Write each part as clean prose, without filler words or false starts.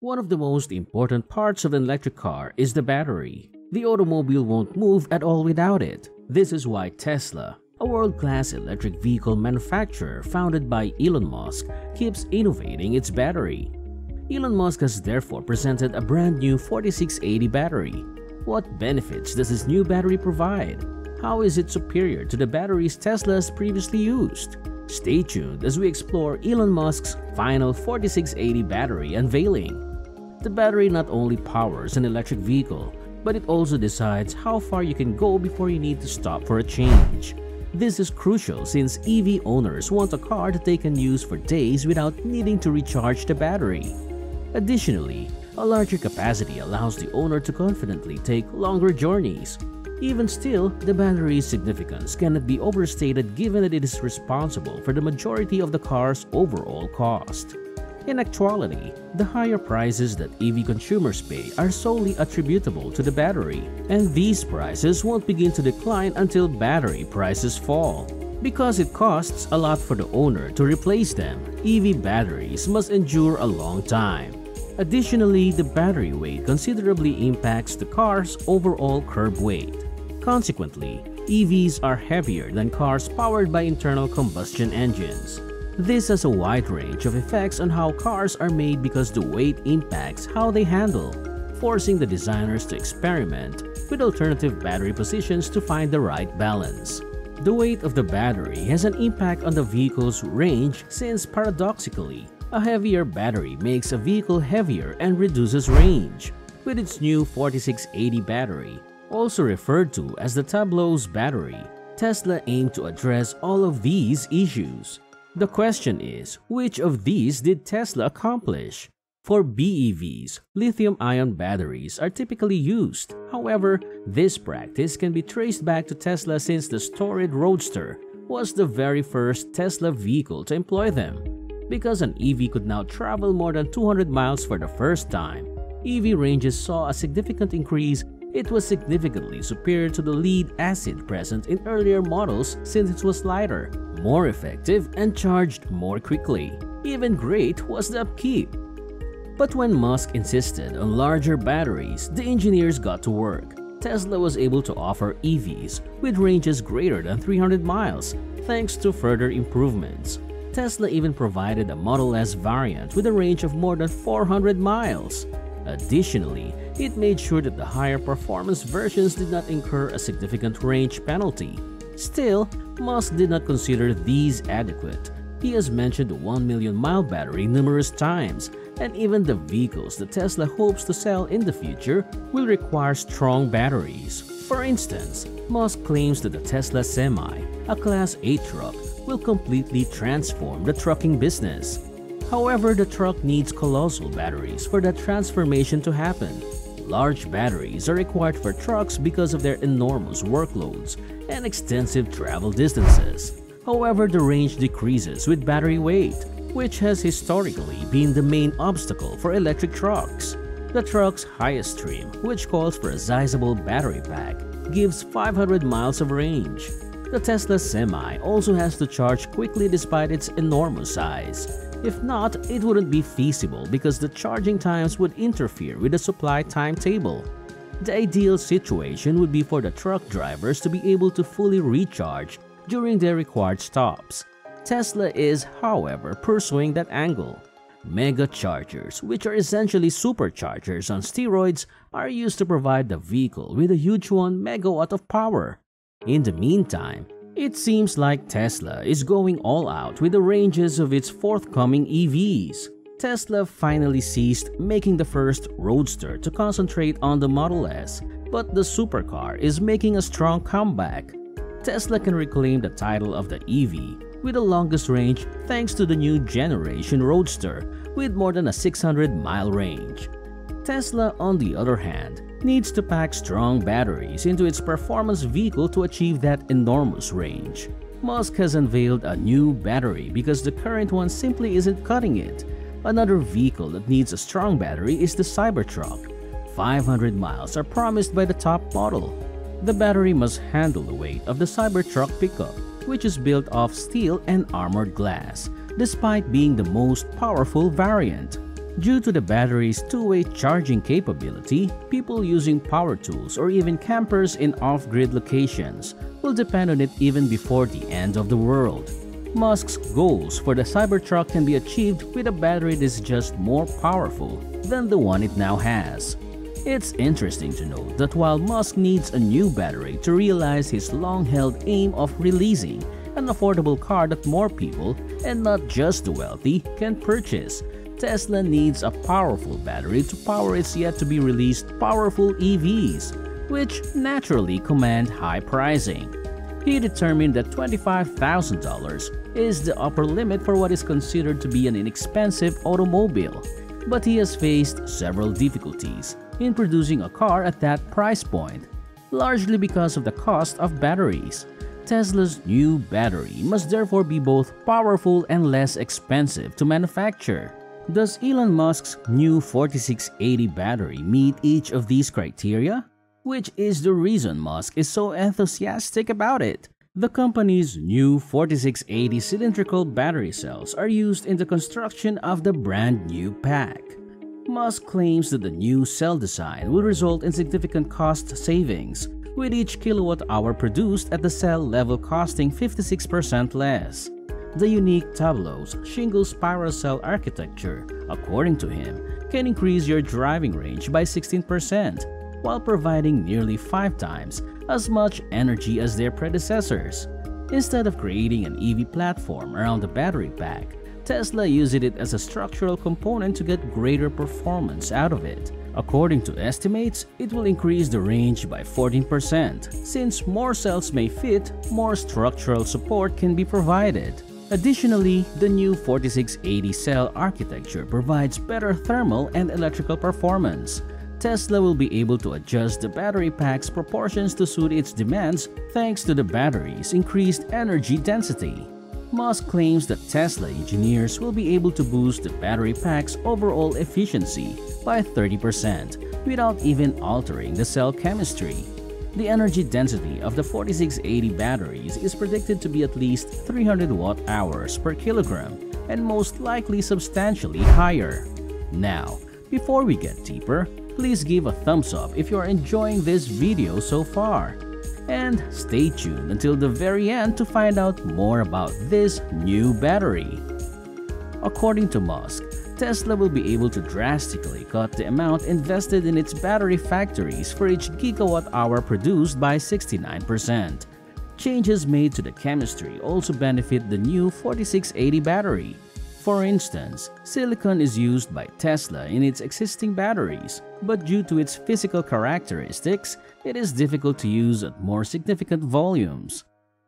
One of the most important parts of an electric car is the battery. The automobile won't move at all without it. This is why Tesla, a world-class electric vehicle manufacturer founded by Elon Musk, keeps innovating its battery. Elon Musk has therefore presented a brand new 4680 battery. What benefits does this new battery provide? How is it superior to the batteries Tesla has previously used? Stay tuned as we explore Elon Musk's final 4680 battery unveiling. The battery not only powers an electric vehicle, but it also decides how far you can go before you need to stop for a change. This is crucial since EV owners want a car that they can use for days without needing to recharge the battery. Additionally, a larger capacity allows the owner to confidently take longer journeys. Even still, the battery's significance cannot be overstated given that it is responsible for the majority of the car's overall cost. In actuality, the higher prices that EV consumers pay are solely attributable to the battery, and these prices won't begin to decline until battery prices fall. Because it costs a lot for the owner to replace them, EV batteries must endure a long time. Additionally, the battery weight considerably impacts the car's overall curb weight. Consequently, EVs are heavier than cars powered by internal combustion engines. This has a wide range of effects on how cars are made because the weight impacts how they handle, forcing the designers to experiment with alternative battery positions to find the right balance. The weight of the battery has an impact on the vehicle's range since, paradoxically, a heavier battery makes a vehicle heavier and reduces range. With its new 4680 battery, also referred to as the Tableau's battery, Tesla aimed to address all of these issues. The question is, which of these did Tesla accomplish? For BEVs, lithium-ion batteries are typically used. However, this practice can be traced back to Tesla since the storied Roadster was the very first Tesla vehicle to employ them. Because an EV could now travel more than 200 miles for the first time, EV ranges saw a significant increase. It was significantly superior to the lead acid present in earlier models since it was lighter, more effective, and charged more quickly. Even great was the upkeep. But when Musk insisted on larger batteries, the engineers got to work. Tesla was able to offer EVs with ranges greater than 300 miles, thanks to further improvements. Tesla even provided a Model S variant with a range of more than 400 miles. Additionally, it made sure that the higher performance versions did not incur a significant range penalty. Still, Musk did not consider these adequate. He has mentioned the 1 million mile battery numerous times, and even the vehicles that Tesla hopes to sell in the future will require strong batteries. For instance, Musk claims that the Tesla Semi, a Class 8 truck, will completely transform the trucking business. However, the truck needs colossal batteries for that transformation to happen. Large batteries are required for trucks because of their enormous workloads and extensive travel distances. However, the range decreases with battery weight, which has historically been the main obstacle for electric trucks. The truck's highest trim, which calls for a sizable battery pack, gives 500 miles of range. The Tesla Semi also has to charge quickly despite its enormous size. If not, it wouldn't be feasible because the charging times would interfere with the supply timetable. The ideal situation would be for the truck drivers to be able to fully recharge during their required stops. Tesla is, however, pursuing that angle. Megachargers, which are essentially superchargers on steroids, are used to provide the vehicle with a huge 1 megawatt of power. In the meantime, it seems like Tesla is going all out with the ranges of its forthcoming EVs. Tesla finally ceased making the first Roadster to concentrate on the Model S, but the supercar is making a strong comeback. Tesla can reclaim the title of the EV with the longest range thanks to the new generation Roadster with more than a 600-mile range. Tesla, on the other hand, needs to pack strong batteries into its performance vehicle to achieve that enormous range. Musk has unveiled a new battery because the current one simply isn't cutting it. Another vehicle that needs a strong battery is the Cybertruck. 500 miles are promised by the top model. The battery must handle the weight of the Cybertruck pickup, which is built of steel and armored glass, despite being the most powerful variant. Due to the battery's two-way charging capability, people using power tools or even campers in off-grid locations will depend on it even before the end of the world. Musk's goals for the Cybertruck can be achieved with a battery that is just more powerful than the one it now has. It's interesting to note that while Musk needs a new battery to realize his long-held aim of releasing an affordable car that more people, and not just the wealthy, can purchase, Tesla needs a powerful battery to power its yet-to-be-released powerful EVs, which naturally command high pricing. He determined that $25,000 is the upper limit for what is considered to be an inexpensive automobile, but he has faced several difficulties in producing a car at that price point, largely because of the cost of batteries. Tesla's new battery must therefore be both powerful and less expensive to manufacture. Does Elon Musk's new 4680 battery meet each of these criteria? Which is the reason Musk is so enthusiastic about it. The company's new 4680 cylindrical battery cells are used in the construction of the brand new pack. Musk claims that the new cell design will result in significant cost savings, with each kilowatt-hour produced at the cell level costing 56% less. The unique Tableau's shingle spiral cell architecture, according to him, can increase your driving range by 16%. While providing nearly 5 times as much energy as their predecessors. Instead of creating an EV platform around the battery pack, Tesla uses it as a structural component to get greater performance out of it. According to estimates, it will increase the range by 14%, since more cells may fit, more structural support can be provided. Additionally, the new 4680 cell architecture provides better thermal and electrical performance. Tesla will be able to adjust the battery pack's proportions to suit its demands thanks to the battery's increased energy density. Musk claims that Tesla engineers will be able to boost the battery pack's overall efficiency by 30% without even altering the cell chemistry. The energy density of the 4680 batteries is predicted to be at least 300 watt-hours per kilogram and most likely substantially higher. Now, before we get deeper, please give a thumbs up if you are enjoying this video so far. And stay tuned until the very end to find out more about this new battery. According to Musk, Tesla will be able to drastically cut the amount invested in its battery factories for each gigawatt-hour produced by 69%. Changes made to the chemistry also benefit the new 4680 battery. For instance, silicon is used by Tesla in its existing batteries, but due to its physical characteristics, it is difficult to use at more significant volumes.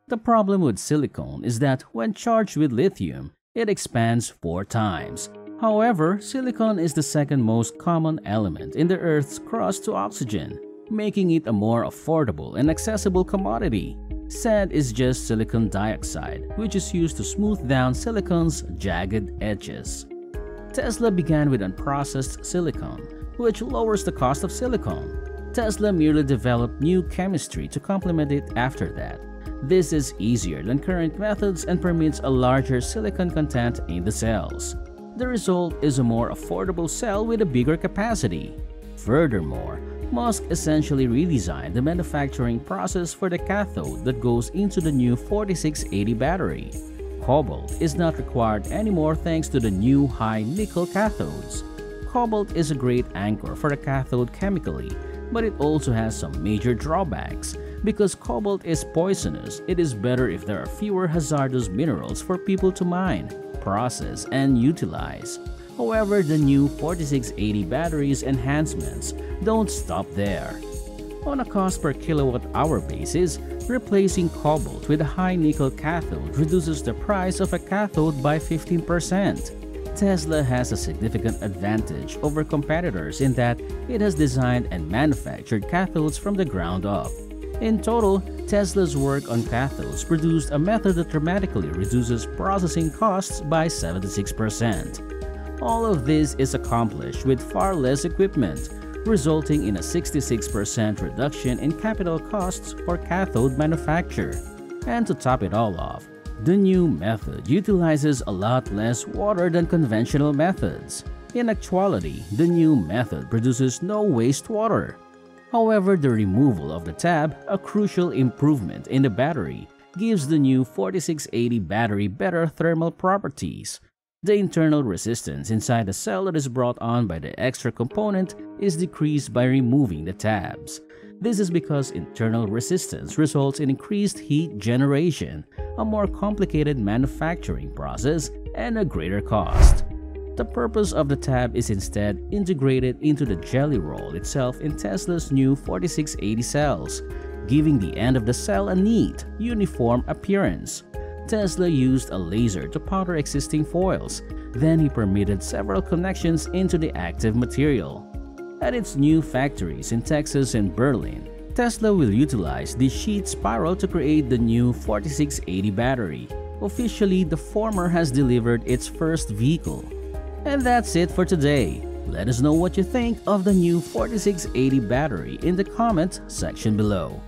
The problem with silicon is that when charged with lithium, it expands 4 times. However, silicon is the second most common element in the Earth's crust to oxygen, making it a more affordable and accessible commodity. Sand is just silicon dioxide, which is used to smooth down silicon's jagged edges. Tesla began with unprocessed silicon, which lowers the cost of silicon. Tesla merely developed new chemistry to complement it after that. This is easier than current methods and permits a larger silicon content in the cells. The result is a more affordable cell with a bigger capacity. Furthermore, Musk essentially redesigned the manufacturing process for the cathode that goes into the new 4680 battery. Cobalt is not required anymore thanks to the new high nickel cathodes. Cobalt is a great anchor for a cathode chemically, but it also has some major drawbacks. Because cobalt is poisonous, it is better if there are fewer hazardous minerals for people to mine, process, and utilize. However, the new 4680 battery's enhancements don't stop there. On a cost per kilowatt-hour basis, replacing cobalt with a high nickel cathode reduces the price of a cathode by 15%. Tesla has a significant advantage over competitors in that it has designed and manufactured cathodes from the ground up. In total, Tesla's work on cathodes produced a method that dramatically reduces processing costs by 76%. All of this is accomplished with far less equipment, resulting in a 66% reduction in capital costs for cathode manufacture. And to top it all off, the new method utilizes a lot less water than conventional methods. In actuality, the new method produces no wastewater. However, the removal of the tab, a crucial improvement in the battery, gives the new 4680 battery better thermal properties. The internal resistance inside the cell that is brought on by the extra component is decreased by removing the tabs. This is because internal resistance results in increased heat generation, a more complicated manufacturing process, and a greater cost. The purpose of the tab is instead integrated into the jelly roll itself in Tesla's new 4680 cells, giving the end of the cell a neat, uniform appearance. Tesla used a laser to powder existing foils, then he permitted several connections into the active material. At its new factories in Texas and Berlin, Tesla will utilize the sheet spiral to create the new 4680 battery. Officially, the former has delivered its first vehicle. And that's it for today. Let us know what you think of the new 4680 battery in the comment section below.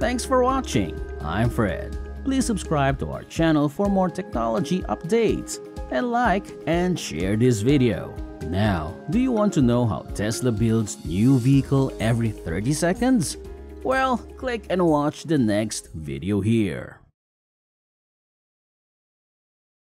Thanks for watching. I'm Fred. Please subscribe to our channel for more technology updates and like and share this video. Now, do you want to know how Tesla builds new vehicle every 30 seconds? Well, click and watch the next video here.